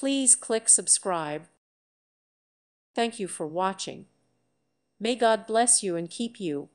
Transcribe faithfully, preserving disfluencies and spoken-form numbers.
Please click subscribe. Thank you for watching. May God bless you and keep you.